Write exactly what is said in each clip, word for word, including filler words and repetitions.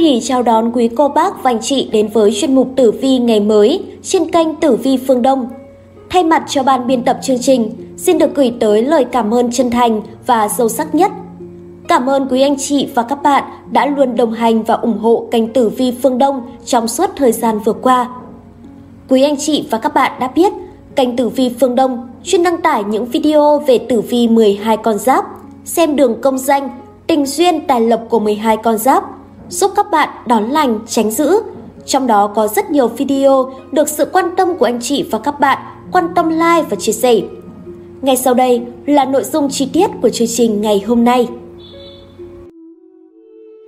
hỷ chào đón quý cô bác và anh chị đến với chuyên mục Tử Vi ngày mới trên kênh Tử Vi Phương Đông. Thay mặt cho ban biên tập chương trình, xin được gửi tới lời cảm ơn chân thành và sâu sắc nhất. Cảm ơn quý anh chị và các bạn đã luôn đồng hành và ủng hộ kênh Tử Vi Phương Đông trong suốt thời gian vừa qua. Quý anh chị và các bạn đã biết, kênh Tử Vi Phương Đông chuyên đăng tải những video về tử vi mười hai con giáp, xem đường công danh, tình duyên tài lộc của mười hai con giáp, giúp các bạn đón lành, tránh dữ. Trong đó có rất nhiều video được sự quan tâm của anh chị và các bạn quan tâm like và chia sẻ. Ngay sau đây là nội dung chi tiết của chương trình ngày hôm nay.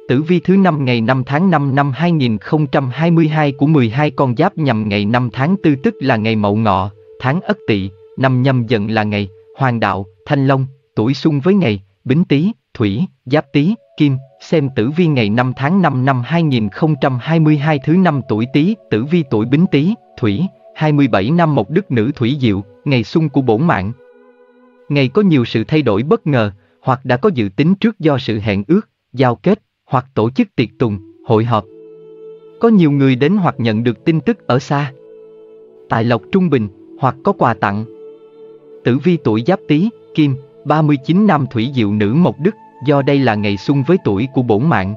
Tử vi thứ năm ngày năm tháng năm năm hai nghìn không trăm hai mươi hai của mười hai con giáp nhằm ngày năm tháng tư, tức là ngày Mậu Ngọ, tháng Ất Tỵ, năm Nhâm Dần, là ngày Hoàng đạo, Thanh Long, tuổi xung với ngày Bính Tý, Thủy, Giáp Tý, Kim. Xem tử vi ngày năm tháng năm năm hai nghìn không trăm hai mươi hai thứ năm tuổi Tý. Tử vi tuổi Bính Tý, Thủy, hai mươi bảy năm một đức nữ thủy diệu, ngày xung của bổn mạng. Ngày có nhiều sự thay đổi bất ngờ, hoặc đã có dự tính trước do sự hẹn ước, giao kết, hoặc tổ chức tiệc tùng, hội họp. Có nhiều người đến hoặc nhận được tin tức ở xa. Tài lộc trung bình, hoặc có quà tặng. Tử vi tuổi Giáp Tý, Kim, ba mươi chín năm thủy diệu nữ mộc đức, do đây là ngày xung với tuổi của bổn mạng.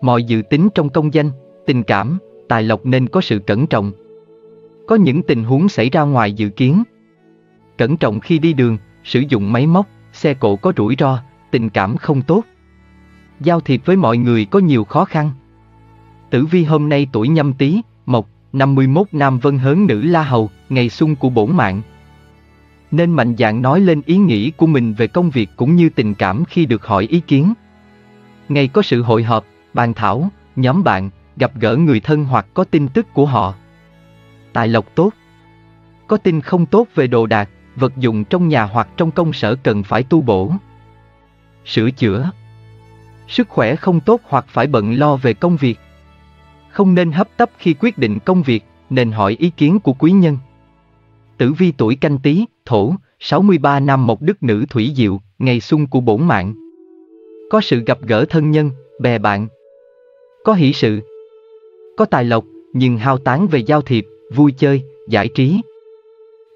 Mọi dự tính trong công danh, tình cảm, tài lộc nên có sự cẩn trọng. Có những tình huống xảy ra ngoài dự kiến. Cẩn trọng khi đi đường, sử dụng máy móc, xe cộ có rủi ro, tình cảm không tốt. Giao thiệp với mọi người có nhiều khó khăn. Tử vi hôm nay tuổi Nhâm Tý, Mộc, năm mươi mốt nam Vân Hớn nữ La Hầu, ngày xung của bổn mạng. Nên mạnh dạn nói lên ý nghĩ của mình về công việc cũng như tình cảm khi được hỏi ý kiến. Ngày có sự hội họp, bàn thảo, nhóm bạn, gặp gỡ người thân hoặc có tin tức của họ. Tài lộc tốt. Có tin không tốt về đồ đạc, vật dụng trong nhà hoặc trong công sở cần phải tu bổ, sửa chữa. Sức khỏe không tốt hoặc phải bận lo về công việc. Không nên hấp tấp khi quyết định công việc, nên hỏi ý kiến của quý nhân. Tử vi tuổi Canh Tý, Thổ, sáu mươi ba nam mộc đức nữ thủy diệu, ngày xung của bổn mạng. Có sự gặp gỡ thân nhân, bè bạn. Có hỷ sự. Có tài lộc, nhưng hao tán về giao thiệp, vui chơi, giải trí.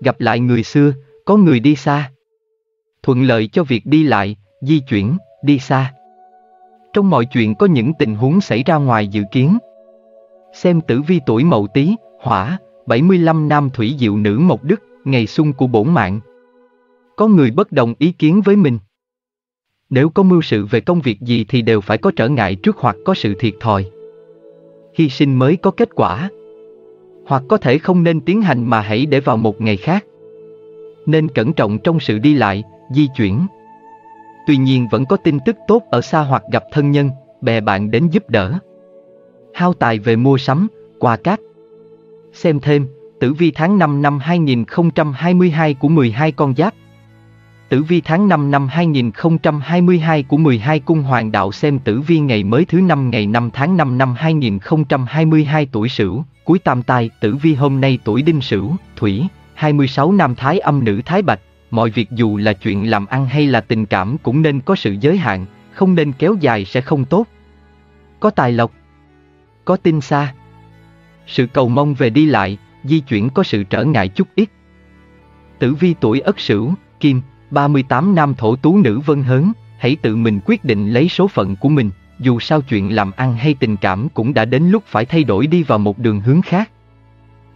Gặp lại người xưa, có người đi xa. Thuận lợi cho việc đi lại, di chuyển, đi xa. Trong mọi chuyện có những tình huống xảy ra ngoài dự kiến. Xem tử vi tuổi Mậu Tý, Hỏa, bảy mươi lăm nam thủy diệu nữ mộc đức, ngày xung của bổn mạng. Có người bất đồng ý kiến với mình. Nếu có mưu sự về công việc gì thì đều phải có trở ngại trước hoặc có sự thiệt thòi. Hy sinh mới có kết quả. Hoặc có thể không nên tiến hành mà hãy để vào một ngày khác. Nên cẩn trọng trong sự đi lại, di chuyển. Tuy nhiên vẫn có tin tức tốt ở xa hoặc gặp thân nhân, bè bạn đến giúp đỡ. Hao tài về mua sắm, quà cáp. Xem thêm, tử vi tháng năm năm hai nghìn không trăm hai mươi hai của mười hai con giáp. Tử vi tháng năm năm hai nghìn không trăm hai mươi hai của mười hai cung hoàng đạo. Xem tử vi ngày mới thứ năm ngày năm tháng năm năm hai nghìn không trăm hai mươi hai tuổi Sửu, cuối tam tai. Tử vi hôm nay tuổi Đinh Sửu, Thủy, hai mươi sáu nam thái âm nữ thái bạch. Mọi việc dù là chuyện làm ăn hay là tình cảm cũng nên có sự giới hạn, không nên kéo dài sẽ không tốt. Có tài lộc. Có tin xa. Sự cầu mong về đi lại, di chuyển có sự trở ngại chút ít. Tử vi tuổi Ất Sửu, Kim, ba mươi tám nam thổ tú nữ Vân Hớn. Hãy tự mình quyết định lấy số phận của mình, dù sao chuyện làm ăn hay tình cảm cũng đã đến lúc phải thay đổi đi vào một đường hướng khác.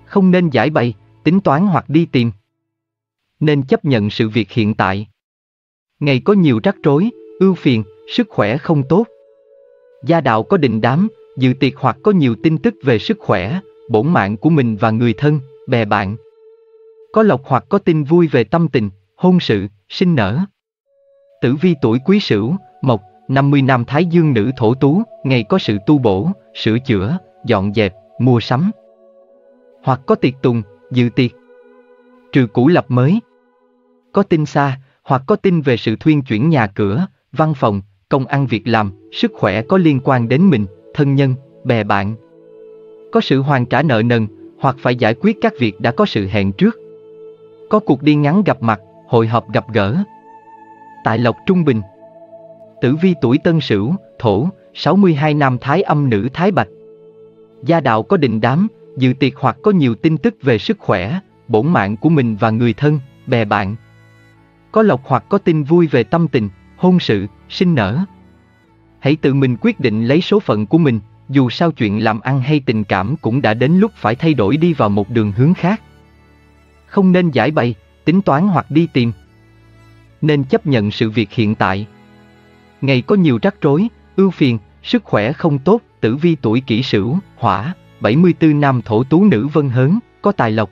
Không nên giải bày, tính toán hoặc đi tìm. Nên chấp nhận sự việc hiện tại. Ngày có nhiều rắc rối, ưu phiền, sức khỏe không tốt. Gia đạo có đình đám, dự tiệc hoặc có nhiều tin tức về sức khỏe, bổn mạng của mình và người thân, bè bạn. Có lộc hoặc có tin vui về tâm tình, hôn sự, sinh nở. Tử vi tuổi Quý Sửu, Mộc, năm mươi nam thái dương nữ thổ tú. Ngày có sự tu bổ, sửa chữa, dọn dẹp, mua sắm. Hoặc có tiệc tùng, dự tiệc. Trừ cũ lập mới. Có tin xa, hoặc có tin về sự thuyên chuyển nhà cửa, văn phòng, công ăn việc làm, sức khỏe có liên quan đến mình, thân nhân, bè bạn. Có sự hoàn trả nợ nần, hoặc phải giải quyết các việc đã có sự hẹn trước. Có cuộc đi ngắn gặp mặt, hội họp gặp gỡ. Tài lộc trung bình. Tử vi tuổi Tân Sửu, Thổ, sáu mươi hai nam thái âm nữ thái bạch. Gia đạo có đình đám, dự tiệc hoặc có nhiều tin tức về sức khỏe, bổn mạng của mình và người thân, bè bạn. Có lộc hoặc có tin vui về tâm tình, hôn sự, sinh nở. Hãy tự mình quyết định lấy số phận của mình, dù sao chuyện làm ăn hay tình cảm cũng đã đến lúc phải thay đổi đi vào một đường hướng khác. Không nên giải bày, tính toán hoặc đi tìm. Nên chấp nhận sự việc hiện tại. Ngày có nhiều rắc rối, ưu phiền, sức khỏe không tốt, tử vi tuổi Kỷ Sửu, hỏa, bảy mươi tư nam thổ tú nữ vân hớn, có tài lộc.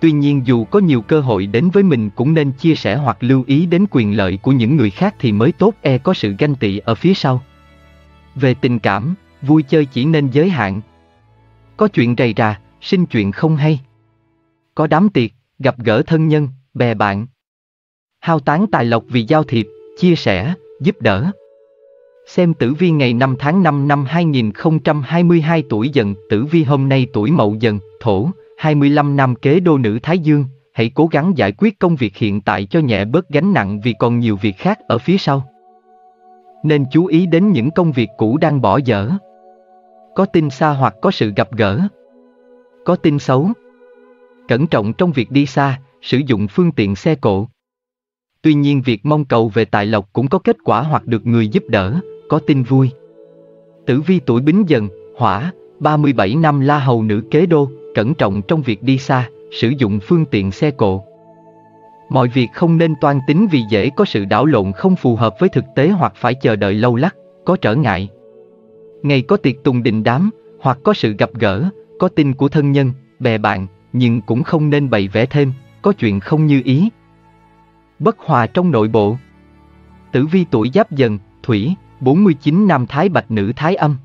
Tuy nhiên dù có nhiều cơ hội đến với mình cũng nên chia sẻ hoặc lưu ý đến quyền lợi của những người khác thì mới tốt, e có sự ganh tị ở phía sau. Về tình cảm, vui chơi chỉ nên giới hạn. Có chuyện rầy rà, sinh chuyện không hay. Có đám tiệc, gặp gỡ thân nhân, bè bạn. Hao tán tài lộc vì giao thiệp, chia sẻ, giúp đỡ. Xem tử vi ngày năm tháng năm năm hai nghìn không trăm hai mươi hai tuổi Dần, tử vi hôm nay tuổi Mậu Dần, thổ, hai mươi lăm nam kế đô nữ Thái Dương, hãy cố gắng giải quyết công việc hiện tại cho nhẹ bớt gánh nặng vì còn nhiều việc khác ở phía sau. Nên chú ý đến những công việc cũ đang bỏ dở. Có tin xa hoặc có sự gặp gỡ. Có tin xấu. Cẩn trọng trong việc đi xa, sử dụng phương tiện xe cộ. Tuy nhiên việc mong cầu về tài lộc cũng có kết quả hoặc được người giúp đỡ, có tin vui. Tử vi tuổi Bính Dần, hỏa, ba mươi bảy năm La Hầu nữ kế đô, cẩn trọng trong việc đi xa, sử dụng phương tiện xe cộ. Mọi việc không nên toan tính vì dễ có sự đảo lộn không phù hợp với thực tế hoặc phải chờ đợi lâu lắc, có trở ngại. Ngày có tiệc tùng đình đám, hoặc có sự gặp gỡ, có tin của thân nhân, bè bạn, nhưng cũng không nên bày vẽ thêm, có chuyện không như ý. Bất hòa trong nội bộ. Tử vi tuổi Giáp Dần, thủy, bốn mươi chín nam thái bạch nữ thái âm.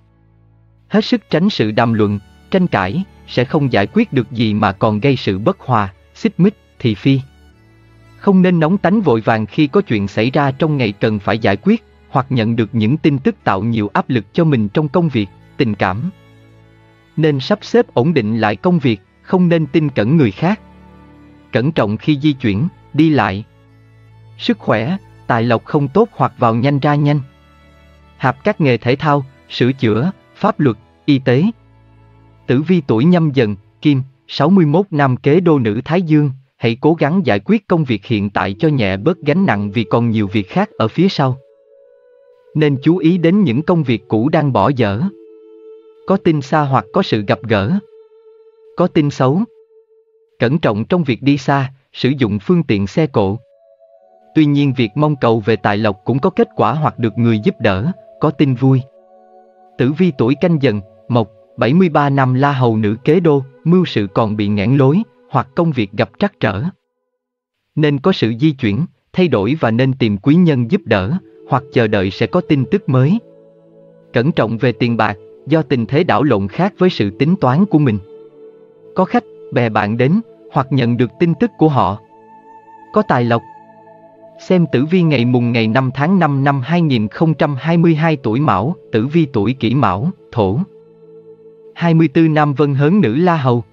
Hết sức tránh sự đàm luận, tranh cãi, sẽ không giải quyết được gì mà còn gây sự bất hòa, xích mích, thị phi. Không nên nóng tánh vội vàng khi có chuyện xảy ra trong ngày cần phải giải quyết, hoặc nhận được những tin tức tạo nhiều áp lực cho mình trong công việc, tình cảm. Nên sắp xếp ổn định lại công việc, không nên tin cẩn người khác. Cẩn trọng khi di chuyển, đi lại. Sức khỏe, tài lộc không tốt hoặc vào nhanh ra nhanh. Hạp các nghề thể thao, sửa chữa, pháp luật, y tế. Tử vi tuổi Nhâm Dần, kim, sáu mươi mốt nam kế đô nữ Thái Dương, hãy cố gắng giải quyết công việc hiện tại cho nhẹ bớt gánh nặng vì còn nhiều việc khác ở phía sau. Nên chú ý đến những công việc cũ đang bỏ dở. Có tin xa hoặc có sự gặp gỡ. Có tin xấu. Cẩn trọng trong việc đi xa, sử dụng phương tiện xe cộ. Tuy nhiên việc mong cầu về tài lộc cũng có kết quả hoặc được người giúp đỡ, có tin vui. Tử vi tuổi Canh Dần, mộc, bảy mươi ba năm La Hầu nữ kế đô, mưu sự còn bị nghẽn lối, hoặc công việc gặp trắc trở. Nên có sự di chuyển, thay đổi và nên tìm quý nhân giúp đỡ, hoặc chờ đợi sẽ có tin tức mới. Cẩn trọng về tiền bạc, do tình thế đảo lộn khác với sự tính toán của mình. Có khách, bè bạn đến, hoặc nhận được tin tức của họ. Có tài lộc. Xem tử vi ngày mùng ngày năm tháng năm năm hai nghìn không trăm hai mươi hai tuổi Mão, tử vi tuổi Kỷ Mão, thổ. hai mươi tư nam vân hớn nữ La Hầu.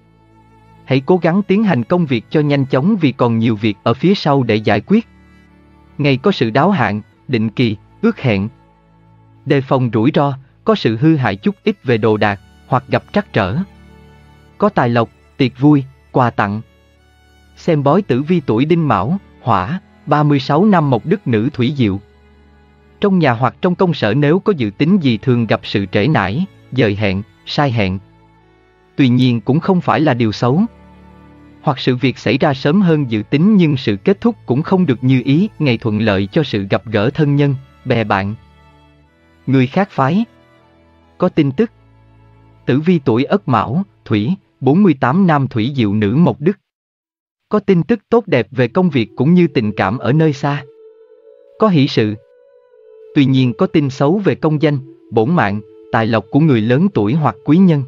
Hãy cố gắng tiến hành công việc cho nhanh chóng vì còn nhiều việc ở phía sau để giải quyết. Ngày có sự đáo hạn, định kỳ, ước hẹn. Đề phòng rủi ro, có sự hư hại chút ít về đồ đạc, hoặc gặp trắc trở. Có tài lộc, tiệc vui, quà tặng. Xem bói tử vi tuổi Đinh Mão, hỏa, ba mươi sáu năm mộc đức nữ thủy diệu. Trong nhà hoặc trong công sở nếu có dự tính gì thường gặp sự trễ nải, dời hẹn, sai hẹn. Tuy nhiên cũng không phải là điều xấu. Hoặc sự việc xảy ra sớm hơn dự tính nhưng sự kết thúc cũng không được như ý, ngày thuận lợi cho sự gặp gỡ thân nhân, bè bạn. Người khác phái. Có tin tức. Tử vi tuổi Ất Mão, thủy, bốn mươi tám nam thủy diệu nữ mộc đức. Có tin tức tốt đẹp về công việc cũng như tình cảm ở nơi xa. Có hỷ sự. Tuy nhiên có tin xấu về công danh, bổn mạng, tài lộc của người lớn tuổi hoặc quý nhân.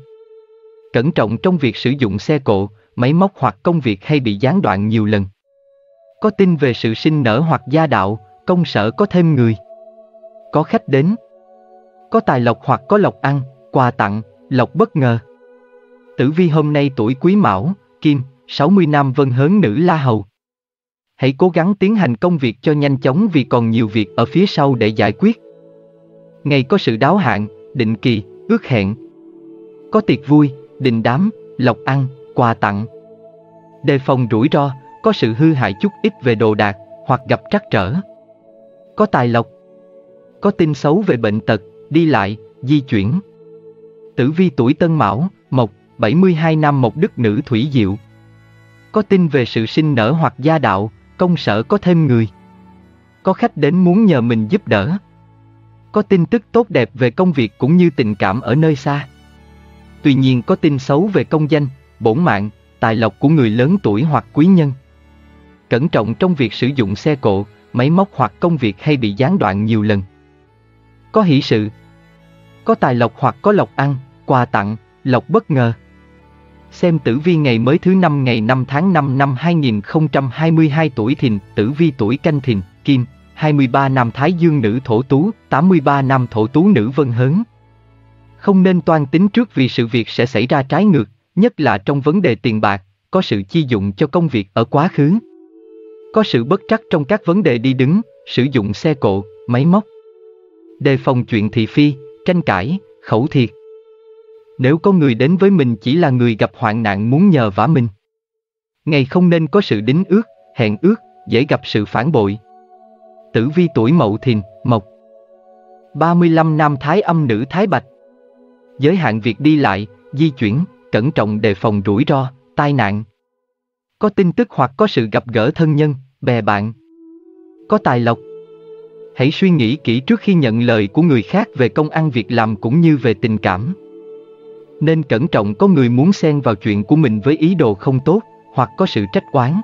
Cẩn trọng trong việc sử dụng xe cộ, máy móc hoặc công việc hay bị gián đoạn nhiều lần. Có tin về sự sinh nở hoặc gia đạo, công sở có thêm người. Có khách đến. Có tài lộc hoặc có lộc ăn, quà tặng, lộc bất ngờ. Tử vi hôm nay tuổi Quý Mão, kim, sáu mươi nam vân hớn nữ La Hầu. Hãy cố gắng tiến hành công việc cho nhanh chóng vì còn nhiều việc ở phía sau để giải quyết. ngày có sự đáo hạn, định kỳ, ước hẹn. Có tiệc vui, đình đám, lộc ăn, quà tặng. Đề phòng rủi ro, có sự hư hại chút ít về đồ đạc hoặc gặp trắc trở. Có tài lộc. Có tin xấu về bệnh tật, đi lại, di chuyển. Tử vi tuổi Tân Mão, mộc, bảy mươi hai nam mộc đức nữ thủy diệu. Có tin về sự sinh nở hoặc gia đạo, công sở có thêm người. Có khách đến muốn nhờ mình giúp đỡ. Có tin tức tốt đẹp về công việc cũng như tình cảm ở nơi xa. Tuy nhiên có tin xấu về công danh, bổn mạng, tài lộc của người lớn tuổi hoặc quý nhân. Cẩn trọng trong việc sử dụng xe cộ, máy móc hoặc công việc hay bị gián đoạn nhiều lần. Có hỷ sự. Có tài lộc hoặc có lộc ăn, quà tặng, lộc bất ngờ. Xem tử vi ngày mới thứ năm ngày năm tháng năm năm hai nghìn không trăm hai mươi hai tuổi Thìn, tử vi tuổi Canh Thìn, Kim, hai mươi ba nam Thái Dương nữ Thổ Tú, tám mươi ba nam Thổ Tú nữ Vân Hớn. Không nên toan tính trước vì sự việc sẽ xảy ra trái ngược, nhất là trong vấn đề tiền bạc, có sự chi dụng cho công việc ở quá khứ. Có sự bất trắc trong các vấn đề đi đứng, sử dụng xe cộ, máy móc. Đề phòng chuyện thị phi, tranh cãi, khẩu thiệt. Nếu có người đến với mình chỉ là người gặp hoạn nạn muốn nhờ vả mình. Ngày không nên có sự đính ước, hẹn ước, dễ gặp sự phản bội. Tử vi tuổi Mậu Thìn, mộc, ba mươi lăm nam Thái Âm nữ Thái Bạch. Giới hạn việc đi lại, di chuyển, cẩn trọng đề phòng rủi ro, tai nạn. Có tin tức hoặc có sự gặp gỡ thân nhân, bè bạn. Có tài lộc. Hãy suy nghĩ kỹ trước khi nhận lời của người khác về công ăn việc làm cũng như về tình cảm. Nên cẩn trọng có người muốn xen vào chuyện của mình với ý đồ không tốt, hoặc có sự trách oán.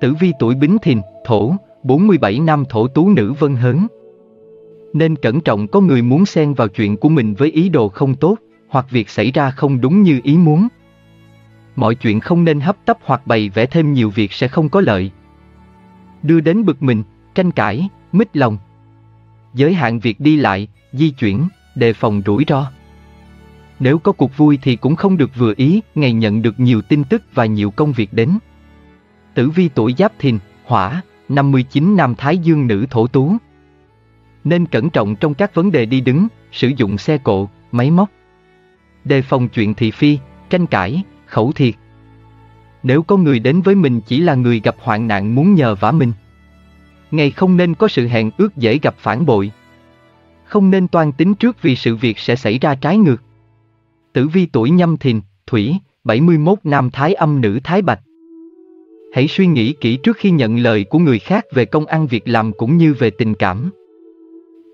Tử vi tuổi Bính Thìn, thổ, bốn mươi bảy nam Thổ Tú nữ Vân Hớn. Nên cẩn trọng có người muốn xen vào chuyện của mình với ý đồ không tốt, hoặc việc xảy ra không đúng như ý muốn. Mọi chuyện không nên hấp tấp hoặc bày vẽ thêm nhiều việc sẽ không có lợi. Đưa đến bực mình, tranh cãi, mít lòng. Giới hạn việc đi lại, di chuyển, đề phòng rủi ro. Nếu có cuộc vui thì cũng không được vừa ý, ngày nhận được nhiều tin tức và nhiều công việc đến. Tử vi tuổi Giáp Thìn, hỏa, năm mươi chín nam Thái Dương nữ Thổ Tú. Nên cẩn trọng trong các vấn đề đi đứng, sử dụng xe cộ, máy móc. Đề phòng chuyện thị phi, tranh cãi, khẩu thiệt. Nếu có người đến với mình chỉ là người gặp hoạn nạn muốn nhờ vả mình. Ngày không nên có sự hẹn ước dễ gặp phản bội. Không nên toan tính trước vì sự việc sẽ xảy ra trái ngược. Tử vi tuổi Nhâm Thìn, thủy, bảy mươi mốt nam Thái Âm nữ Thái Bạch. Hãy suy nghĩ kỹ trước khi nhận lời của người khác về công ăn việc làm cũng như về tình cảm.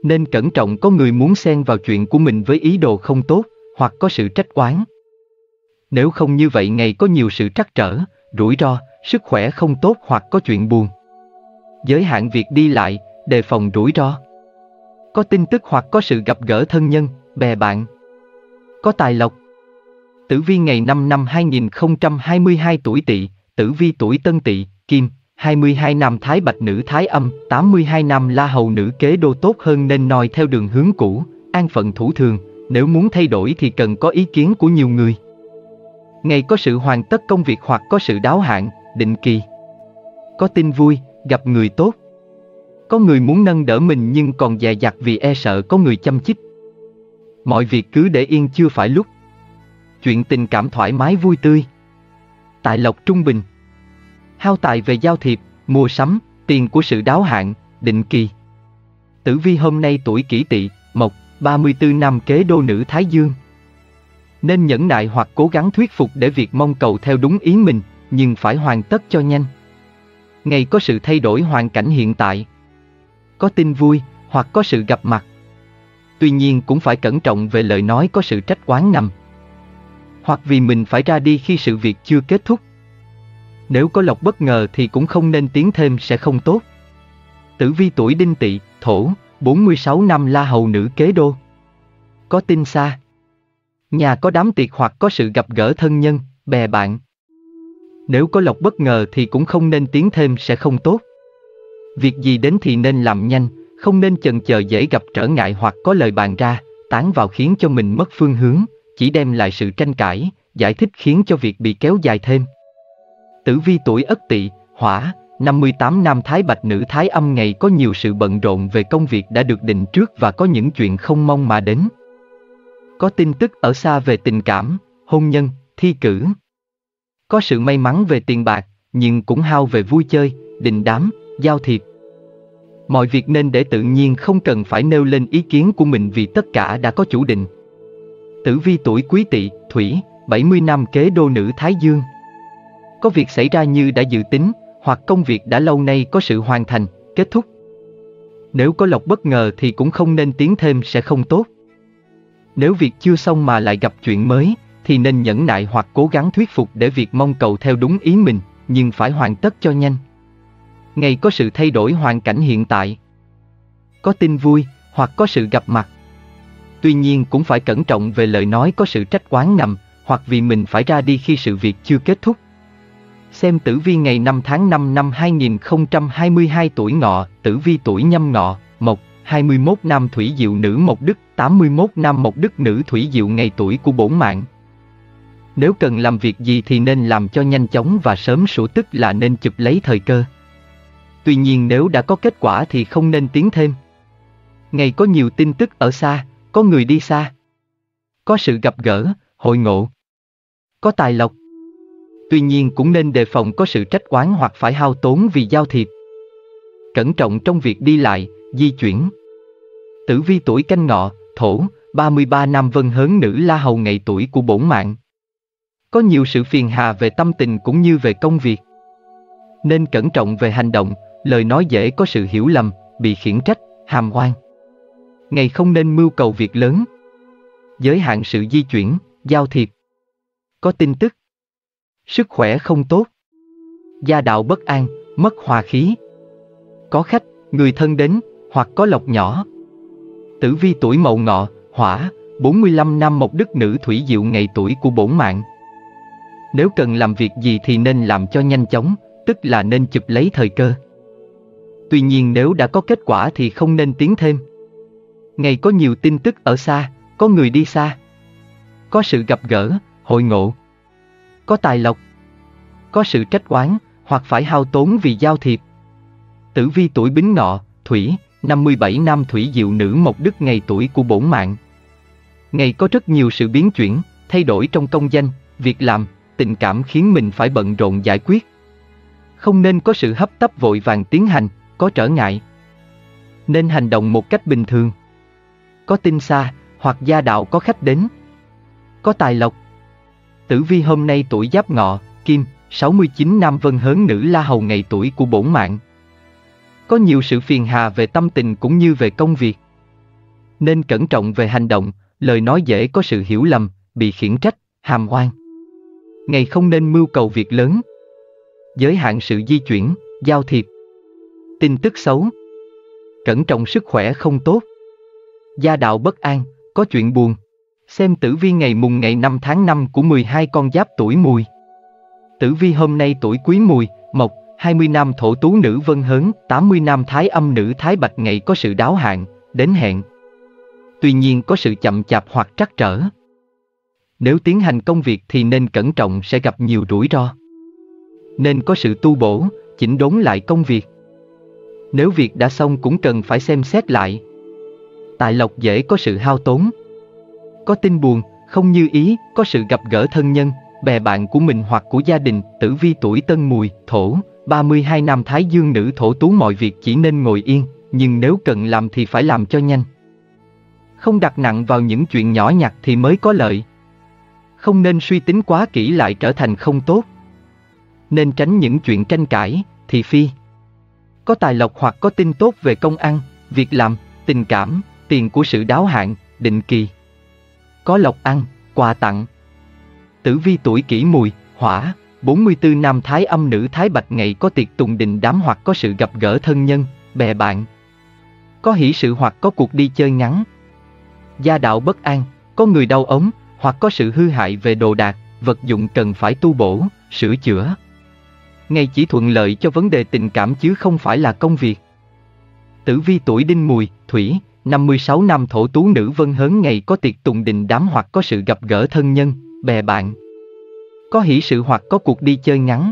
Nên cẩn trọng có người muốn xen vào chuyện của mình với ý đồ không tốt, hoặc có sự trách oán. Nếu không như vậy ngày có nhiều sự trắc trở, rủi ro, sức khỏe không tốt hoặc có chuyện buồn. Giới hạn việc đi lại, đề phòng rủi ro. Có tin tức hoặc có sự gặp gỡ thân nhân, bè bạn. Có tài lộc. Tử vi ngày năm năm hai nghìn không trăm hai mươi hai tuổi Tỵ, tử vi tuổi Tân Tỵ, Kim, hai mươi hai nam Thái Bạch nữ Thái Âm, tám mươi hai nam La Hầu nữ Kế Đô tốt hơn nên noi theo đường hướng cũ, an phận thủ thường, nếu muốn thay đổi thì cần có ý kiến của nhiều người. Ngày có sự hoàn tất công việc hoặc có sự đáo hạn, định kỳ. Có tin vui, gặp người tốt. Có người muốn nâng đỡ mình nhưng còn dè dặt vì e sợ có người châm chích. Mọi việc cứ để yên chưa phải lúc. Chuyện tình cảm thoải mái vui tươi. Tài lộc trung bình. Hao tài về giao thiệp, mua sắm, tiền của sự đáo hạn, định kỳ. Tử vi hôm nay tuổi Kỷ Tỵ, mộc, ba mươi tư nam Kế Đô nữ Thái Dương. Nên nhẫn nại hoặc cố gắng thuyết phục để việc mong cầu theo đúng ý mình, nhưng phải hoàn tất cho nhanh. Ngày có sự thay đổi hoàn cảnh hiện tại. Có tin vui, hoặc có sự gặp mặt. Tuy nhiên cũng phải cẩn trọng về lời nói có sự trách oán nằm. Hoặc vì mình phải ra đi khi sự việc chưa kết thúc. Nếu có lộc bất ngờ thì cũng không nên tiến thêm sẽ không tốt. Tử vi tuổi Đinh Tỵ, thổ, bốn mươi sáu nam La Hầu nữ Kế Đô. Có tin xa. Nhà có đám tiệc hoặc có sự gặp gỡ thân nhân, bè bạn. Nếu có lộc bất ngờ thì cũng không nên tiến thêm sẽ không tốt. Việc gì đến thì nên làm nhanh, không nên chần chờ dễ gặp trở ngại hoặc có lời bàn ra, tán vào khiến cho mình mất phương hướng, chỉ đem lại sự tranh cãi, giải thích khiến cho việc bị kéo dài thêm. Tử vi tuổi Ất Tỵ, hỏa, năm mươi tám nam thái bạch nữ thái âm ngày có nhiều sự bận rộn về công việc đã được định trước và có những chuyện không mong mà đến. Có tin tức ở xa về tình cảm, hôn nhân, thi cử. Có sự may mắn về tiền bạc, nhưng cũng hao về vui chơi, đình đám, giao thiệp. Mọi việc nên để tự nhiên, không cần phải nêu lên ý kiến của mình vì tất cả đã có chủ định. Tử vi tuổi Quý Tỵ, Thủy, bảy mươi năm kế đô nữ Thái Dương. Có việc xảy ra như đã dự tính, hoặc công việc đã lâu nay có sự hoàn thành, kết thúc. Nếu có lộc bất ngờ thì cũng không nên tiến thêm sẽ không tốt. Nếu việc chưa xong mà lại gặp chuyện mới, thì nên nhẫn nại hoặc cố gắng thuyết phục để việc mong cầu theo đúng ý mình, nhưng phải hoàn tất cho nhanh. Ngày có sự thay đổi hoàn cảnh hiện tại. Có tin vui, hoặc có sự gặp mặt. Tuy nhiên cũng phải cẩn trọng về lời nói, có sự trách oán ngầm, hoặc vì mình phải ra đi khi sự việc chưa kết thúc. Xem tử vi ngày năm tháng năm năm hai nghìn không trăm hai mươi hai tuổi Ngọ. Tử vi tuổi Nhâm Ngọ, Mộc, hai mươi mốt nam thủy diệu nữ mộc đức, tám mươi mốt nam mộc đức nữ thủy diệu ngày tuổi của bổn mạng. Nếu cần làm việc gì thì nên làm cho nhanh chóng và sớm sủa, tức là nên chụp lấy thời cơ. Tuy nhiên nếu đã có kết quả thì không nên tiến thêm. Ngày có nhiều tin tức ở xa, có người đi xa. Có sự gặp gỡ, hội ngộ. Có tài lộc. Tuy nhiên cũng nên đề phòng có sự trách oán hoặc phải hao tốn vì giao thiệp. Cẩn trọng trong việc đi lại, di chuyển. Tử vi tuổi Canh Ngọ, Thổ, ba mươi ba nam Vân Hớn nữ La Hầu ngày tuổi của bổn mạng. Có nhiều sự phiền hà về tâm tình cũng như về công việc. Nên cẩn trọng về hành động, lời nói dễ có sự hiểu lầm, bị khiển trách, hàm oan. Ngày không nên mưu cầu việc lớn. Giới hạn sự di chuyển, giao thiệp. Có tin tức. Sức khỏe không tốt. Gia đạo bất an, mất hòa khí. Có khách, người thân đến, hoặc có lộc nhỏ. Tử vi tuổi Mậu Ngọ, Hỏa, bốn mươi lăm nam mộc đức nữ thủy diệu ngày tuổi của bổn mạng. Nếu cần làm việc gì thì nên làm cho nhanh chóng, tức là nên chụp lấy thời cơ. Tuy nhiên nếu đã có kết quả thì không nên tiến thêm. Ngày có nhiều tin tức ở xa, có người đi xa. Có sự gặp gỡ, hội ngộ. Có tài lộc. Có sự trách oán, hoặc phải hao tốn vì giao thiệp. Tử vi tuổi Bính Ngọ, Thủy, năm mươi bảy nam thủy diệu nữ mộc đức ngày tuổi của bổn mạng. Ngày có rất nhiều sự biến chuyển, thay đổi trong công danh, việc làm, tình cảm khiến mình phải bận rộn giải quyết. Không nên có sự hấp tấp vội vàng tiến hành, có trở ngại. Nên hành động một cách bình thường. Có tin xa, hoặc gia đạo có khách đến. Có tài lộc. Tử vi hôm nay tuổi Giáp Ngọ, Kim, sáu mươi chín nam Vân Hớn nữ La Hầu ngày tuổi của bổn mạng. Có nhiều sự phiền hà về tâm tình cũng như về công việc. Nên cẩn trọng về hành động, lời nói dễ có sự hiểu lầm, bị khiển trách, hàm oan. Ngày không nên mưu cầu việc lớn. Giới hạn sự di chuyển, giao thiệp. Tin tức xấu. Cẩn trọng sức khỏe không tốt. Gia đạo bất an, có chuyện buồn. Xem tử vi ngày mùng ngày năm tháng năm của mười hai con giáp tuổi Mùi. Tử vi hôm nay tuổi Quý Mùi, Mộc, hai mươi nam Thổ Tú nữ Vân Hớn, tám mươi nam Thái Âm nữ Thái Bạch ngày có sự đáo hạn, đến hẹn. Tuy nhiên có sự chậm chạp hoặc trắc trở. Nếu tiến hành công việc thì nên cẩn trọng sẽ gặp nhiều rủi ro. Nên có sự tu bổ, chỉnh đốn lại công việc. Nếu việc đã xong cũng cần phải xem xét lại. Tài lộc dễ có sự hao tốn. Có tin buồn, không như ý, có sự gặp gỡ thân nhân, bè bạn của mình hoặc của gia đình. Tử vi tuổi Tân Mùi, Thổ, ba mươi hai nam Thái Dương nữ Thổ Tú mọi việc chỉ nên ngồi yên, nhưng nếu cần làm thì phải làm cho nhanh. Không đặt nặng vào những chuyện nhỏ nhặt thì mới có lợi. Không nên suy tính quá kỹ lại trở thành không tốt. Nên tránh những chuyện tranh cãi, thị phi. Có tài lộc hoặc có tin tốt về công ăn, việc làm, tình cảm, tiền của sự đáo hạn, định kỳ. Có lộc ăn, quà tặng. Tử vi tuổi Kỷ Mùi, Hỏa, bốn mươi tư nam Thái Âm nữ Thái Bạch ngày có tiệc tùng đình đám hoặc có sự gặp gỡ thân nhân, bè bạn. Có hỷ sự hoặc có cuộc đi chơi ngắn. Gia đạo bất an, có người đau ốm, hoặc có sự hư hại về đồ đạc, vật dụng cần phải tu bổ, sửa chữa. Ngày chỉ thuận lợi cho vấn đề tình cảm chứ không phải là công việc. Tử vi tuổi Đinh Mùi, Thủy, năm mươi sáu nam Thổ Tú nữ Vân Hớn ngày có tiệc tùng đình đám hoặc có sự gặp gỡ thân nhân, bè bạn. Có hỷ sự hoặc có cuộc đi chơi ngắn.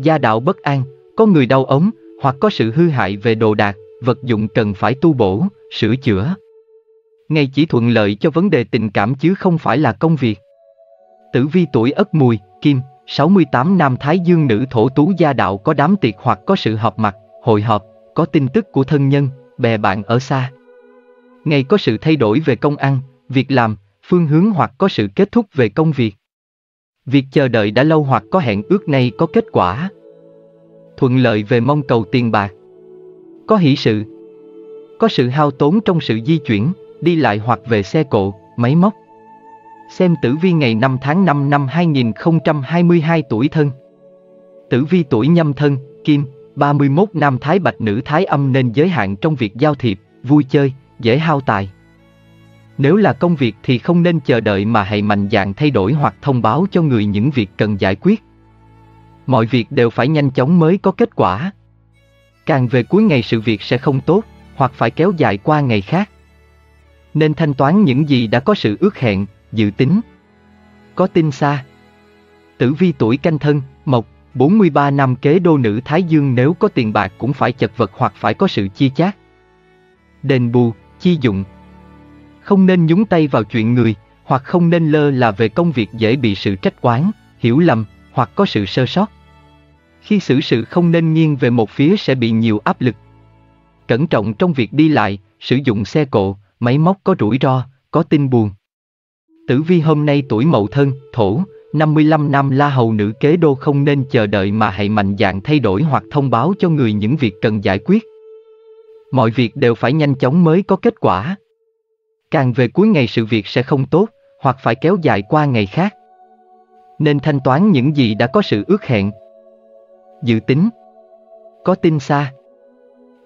Gia đạo bất an, Có người đau ốm, hoặc có sự hư hại về đồ đạc, vật dụng cần phải tu bổ, sửa chữa. Ngày chỉ thuận lợi cho vấn đề tình cảm chứ không phải là công việc. Tử vi tuổi Ất Mùi, Kim, sáu mươi tám nam Thái Dương nữ Thổ Tú gia đạo có đám tiệc hoặc có sự họp mặt, hội họp, có tin tức của thân nhân, bè bạn ở xa. Ngày có sự thay đổi về công ăn, việc làm, phương hướng hoặc có sự kết thúc về công việc. Việc chờ đợi đã lâu hoặc có hẹn ước này có kết quả. Thuận lợi về mong cầu tiền bạc. Có hỷ sự. Có sự hao tốn trong sự di chuyển, đi lại hoặc về xe cộ, máy móc. Xem tử vi ngày năm tháng năm năm hai nghìn không trăm hai mươi hai tuổi Thân. Tử vi tuổi Nhâm Thân, Kim, ba mươi mốt nam Thái Bạch nữ Thái Âm nên giới hạn trong việc giao thiệp, vui chơi, dễ hao tài. Nếu là công việc thì không nên chờ đợi mà hãy mạnh dạn thay đổi hoặc thông báo cho người những việc cần giải quyết. Mọi việc đều phải nhanh chóng mới có kết quả. Càng về cuối ngày sự việc sẽ không tốt, hoặc phải kéo dài qua ngày khác. Nên thanh toán những gì đã có sự ước hẹn, dự tính. Có tin xa. Tử vi tuổi Canh Thân, Mộc, bốn mươi ba nam Kế Đô nữ Thái Dương nếu có tiền bạc cũng phải chật vật hoặc phải có sự chia chác. Đền bù, chi dụng. Không nên nhúng tay vào chuyện người, hoặc không nên lơ là về công việc dễ bị sự trách oán, hiểu lầm, hoặc có sự sơ sót. Khi xử sự không nên nghiêng về một phía sẽ bị nhiều áp lực. Cẩn trọng trong việc đi lại, sử dụng xe cộ, máy móc có rủi ro, có tin buồn. Tử vi hôm nay tuổi Mậu Thân, Thổ, năm mươi lăm nam La Hầu nữ Kế Đô không nên chờ đợi mà hãy mạnh dạn thay đổi hoặc thông báo cho người những việc cần giải quyết. Mọi việc đều phải nhanh chóng mới có kết quả. Càng về cuối ngày sự việc sẽ không tốt, hoặc phải kéo dài qua ngày khác. Nên thanh toán những gì đã có sự ước hẹn. Dự tính. Có tin xa.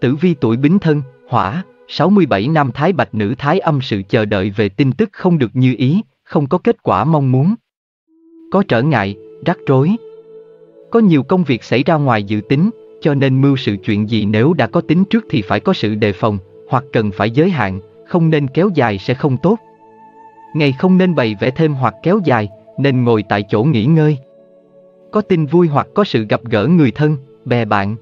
Tử vi tuổi Bính Thân, Hỏa, sáu mươi bảy nam Thái Bạch nữ Thái Âm sự chờ đợi về tin tức không được như ý, không có kết quả mong muốn. Có trở ngại, rắc rối. Có nhiều công việc xảy ra ngoài dự tính, cho nên mưu sự chuyện gì nếu đã có tính trước thì phải có sự đề phòng, hoặc cần phải giới hạn, không nên kéo dài sẽ không tốt. Ngày không nên bày vẽ thêm hoặc kéo dài, nên ngồi tại chỗ nghỉ ngơi. Có tin vui hoặc có sự gặp gỡ người thân, bè bạn.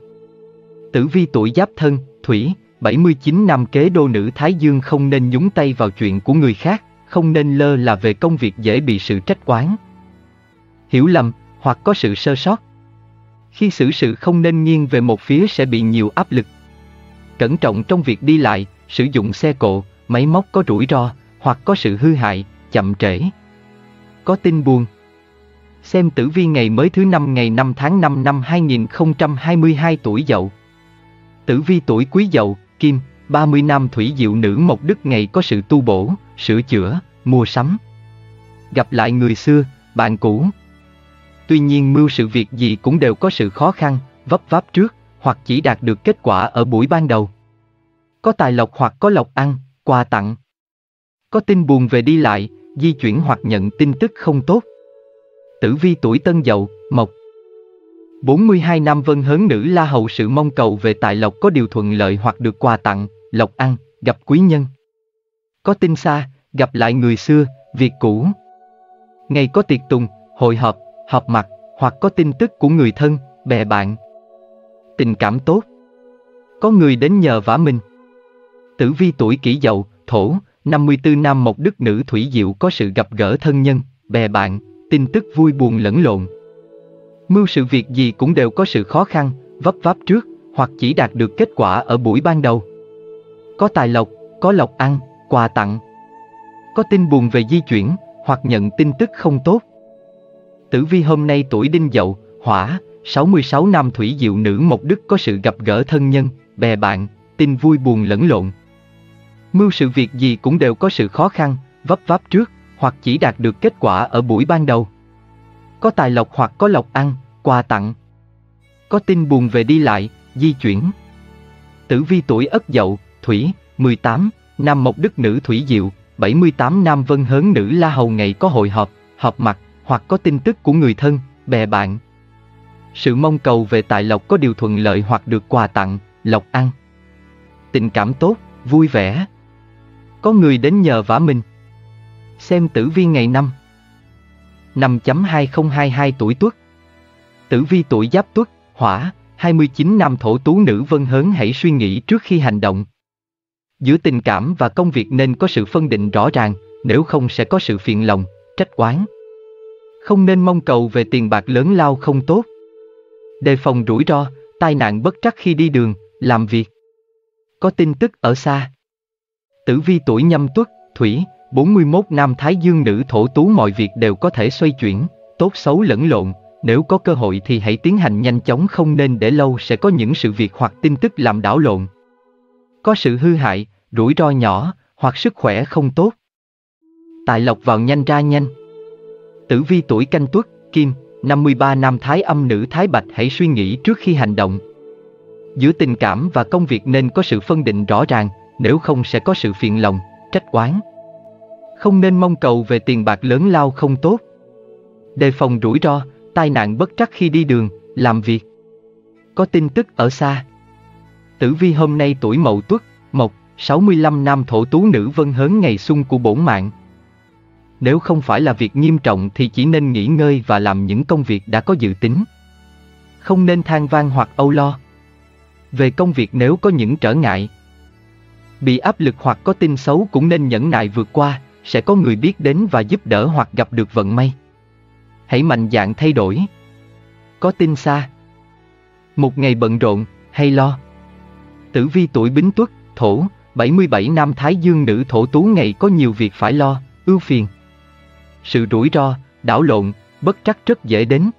Tử vi tuổi Giáp Thân, Thủy, bảy mươi chín nam Kế Đô nữ Thái Dương không nên nhúng tay vào chuyện của người khác, không nên lơ là về công việc dễ bị sự trách oán, hiểu lầm, hoặc có sự sơ sót. Khi xử sự không nên nghiêng về một phía sẽ bị nhiều áp lực. Cẩn trọng trong việc đi lại, sử dụng xe cộ, máy móc có rủi ro, hoặc có sự hư hại, chậm trễ. Có tin buồn. Xem tử vi ngày mới thứ năm ngày năm tháng năm năm hai nghìn không trăm hai mươi hai tuổi Dậu. Tử vi tuổi Quý Dậu, Kim, ba mươi nam Thủy Diệu nữ Mộc Đức ngày có sự tu bổ, sửa chữa, mua sắm. Gặp lại người xưa, bạn cũ. Tuy nhiên mưu sự việc gì cũng đều có sự khó khăn, vấp váp trước, hoặc chỉ đạt được kết quả ở buổi ban đầu. Có tài lộc hoặc có lộc ăn, quà tặng. Có tin buồn về đi lại, di chuyển hoặc nhận tin tức không tốt. Tử vi tuổi Tân Dậu, Mộc, bốn mươi hai nam Vân Hớn nữ La Hầu sự mong cầu về tài lộc có điều thuận lợi hoặc được quà tặng, lộc ăn, gặp quý nhân. Có tin xa, gặp lại người xưa, việc cũ. Ngày có tiệc tùng, hội họp, họp mặt, hoặc có tin tức của người thân, bè bạn. Tình cảm tốt. Có người đến nhờ vả mình. Tử vi tuổi Kỷ Dậu, Thổ, năm mươi tư nam Mộc Đức nữ Thủy Diệu có sự gặp gỡ thân nhân, bè bạn, tin tức vui buồn lẫn lộn. Mưu sự việc gì cũng đều có sự khó khăn, vấp váp trước, hoặc chỉ đạt được kết quả ở buổi ban đầu. Có tài lộc, có lộc ăn, quà tặng. Có tin buồn về di chuyển, hoặc nhận tin tức không tốt. Tử vi hôm nay tuổi Đinh Dậu, Hỏa, sáu mươi sáu nam Thủy Diệu nữ Mộc Đức có sự gặp gỡ thân nhân, bè bạn, tin vui buồn lẫn lộn. Mưu sự việc gì cũng đều có sự khó khăn, vấp váp trước, hoặc chỉ đạt được kết quả ở buổi ban đầu. Có tài lộc hoặc có lộc ăn, quà tặng. Có tin buồn về đi lại, di chuyển. Tử vi tuổi Ất Dậu, Thủy, mười tám, nam Mộc Đức nữ Thủy Diệu, bảy mươi tám nam Vân Hớn nữ La Hầu ngày có hội họp, họp mặt, hoặc có tin tức của người thân, bè bạn. Sự mong cầu về tài lộc có điều thuận lợi hoặc được quà tặng, lộc ăn. Tình cảm tốt, vui vẻ. Có người đến nhờ vả mình. Xem tử vi ngày năm năm hai nghìn không trăm hai mươi hai tuổi Tuất. Tử vi tuổi Giáp Tuất, Hỏa, hai mươi chín nam thổ tú nữ vân hớn hãy suy nghĩ trước khi hành động. Giữa tình cảm và công việc nên có sự phân định rõ ràng, nếu không sẽ có sự phiền lòng, trách oán. Không nên mong cầu về tiền bạc lớn lao không tốt. Đề phòng rủi ro, tai nạn bất trắc khi đi đường, làm việc. Có tin tức ở xa. Tử vi tuổi Nhâm Tuất, Thủy, bốn mươi mốt nam Thái Dương nữ thổ tú mọi việc đều có thể xoay chuyển, tốt xấu lẫn lộn. Nếu có cơ hội thì hãy tiến hành nhanh chóng, không nên để lâu sẽ có những sự việc hoặc tin tức làm đảo lộn. Có sự hư hại, rủi ro nhỏ, hoặc sức khỏe không tốt. Tài lộc vào nhanh ra nhanh. Tử vi tuổi Canh Tuất, Kim, năm mươi ba nam Thái Âm nữ Thái Bạch hãy suy nghĩ trước khi hành động. Giữa tình cảm và công việc nên có sự phân định rõ ràng, nếu không sẽ có sự phiền lòng, trách oán. Không nên mong cầu về tiền bạc lớn lao không tốt. Đề phòng rủi ro, tai nạn bất trắc khi đi đường, làm việc. Có tin tức ở xa. Tử vi hôm nay tuổi Mậu Tuất, Mộc, sáu mươi lăm nam thổ tú nữ vân hớn ngày xuân của bổn mạng. Nếu không phải là việc nghiêm trọng thì chỉ nên nghỉ ngơi và làm những công việc đã có dự tính. Không nên than van hoặc âu lo. Về công việc nếu có những trở ngại, bị áp lực hoặc có tin xấu cũng nên nhẫn nại vượt qua, sẽ có người biết đến và giúp đỡ hoặc gặp được vận may. Hãy mạnh dạn thay đổi. Có tin xa. Một ngày bận rộn, hay lo. Tử vi tuổi Bính Tuất, Thổ, bảy mươi bảy nam Thái Dương nữ thổ tú ngày có nhiều việc phải lo, ưu phiền. Sự rủi ro, đảo lộn, bất trắc rất dễ đến.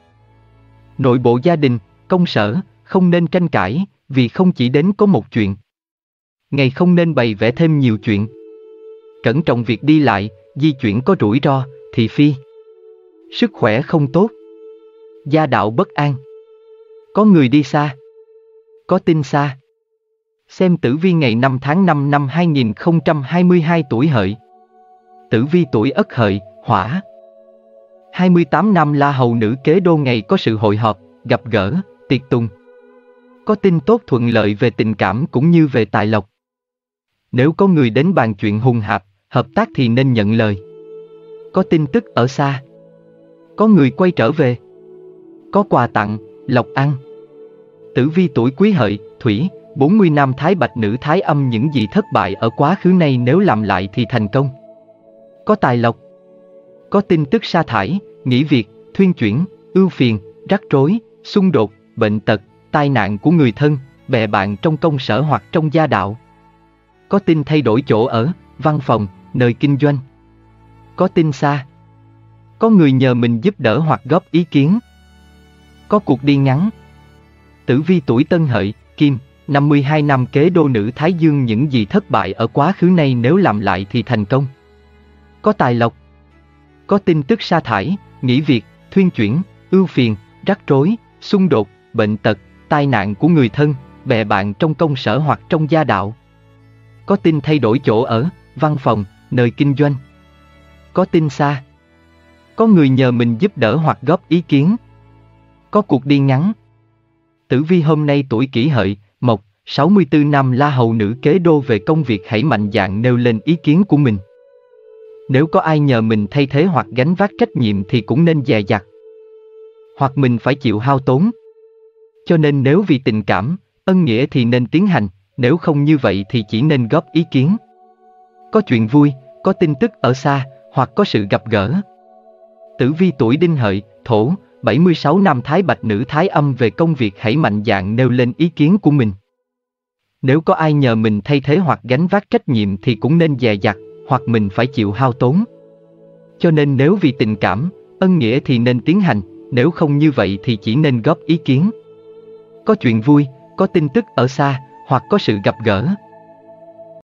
Nội bộ gia đình, công sở, không nên tranh cãi, vì không chỉ đến có một chuyện. Ngày không nên bày vẽ thêm nhiều chuyện. Cẩn trọng việc đi lại, di chuyển có rủi ro, thị phi. Sức khỏe không tốt. Gia đạo bất an. Có người đi xa. Có tin xa. Xem tử vi ngày năm tháng năm năm hai nghìn không trăm hai mươi hai tuổi Hợi. Tử vi tuổi Ất Hợi, Hỏa, hai mươi tám nam La Hầu nữ Kế Đô ngày có sự hội họp, gặp gỡ, tiệc tùng. Có tin tốt thuận lợi về tình cảm cũng như về tài lộc. Nếu có người đến bàn chuyện hùng hạp, hợp tác thì nên nhận lời. Có tin tức ở xa. Có người quay trở về. Có quà tặng, lộc ăn. Tử vi tuổi Quý Hợi, Thủy, bốn mươi nam Thái Bạch nữ Thái Âm những gì thất bại ở quá khứ nay nếu làm lại thì thành công. Có tài lộc. Có tin tức sa thải, nghỉ việc, thuyên chuyển, ưu phiền, rắc rối, xung đột, bệnh tật, tai nạn của người thân, bè bạn trong công sở hoặc trong gia đạo. Có tin thay đổi chỗ ở, văn phòng, nơi kinh doanh. Có tin xa. Có người nhờ mình giúp đỡ hoặc góp ý kiến. Có cuộc đi ngắn. Tử vi tuổi Tân Hợi, Kim, năm mươi hai nam Kế Đô nữ Thái Dương những gì thất bại ở quá khứ nay nếu làm lại thì thành công. Có tài lộc. Có tin tức sa thải, nghỉ việc, thuyên chuyển, ưu phiền, rắc rối, xung đột, bệnh tật, tai nạn của người thân, bè bạn trong công sở hoặc trong gia đạo. Có tin thay đổi chỗ ở, văn phòng, nơi kinh doanh. Có tin xa. Có người nhờ mình giúp đỡ hoặc góp ý kiến. Có cuộc đi ngắn. Tử vi hôm nay tuổi Kỷ Hợi, Mộc, sáu mươi tư nam La Hầu nữ Kế Đô về công việc hãy mạnh dạn nêu lên ý kiến của mình. Nếu có ai nhờ mình thay thế hoặc gánh vác trách nhiệm thì cũng nên dè dặt. Hoặc mình phải chịu hao tốn. Cho nên nếu vì tình cảm, ân nghĩa thì nên tiến hành, nếu không như vậy thì chỉ nên góp ý kiến. Có chuyện vui, có tin tức ở xa, hoặc có sự gặp gỡ. Tử vi tuổi Đinh Hợi, Thổ, bảy mươi sáu nam Thái Bạch nữ Thái Âm về công việc hãy mạnh dạn nêu lên ý kiến của mình. Nếu có ai nhờ mình thay thế hoặc gánh vác trách nhiệm thì cũng nên dè dặt, hoặc mình phải chịu hao tốn. Cho nên nếu vì tình cảm, ân nghĩa thì nên tiến hành, nếu không như vậy thì chỉ nên góp ý kiến. Có chuyện vui, có tin tức ở xa, hoặc có sự gặp gỡ.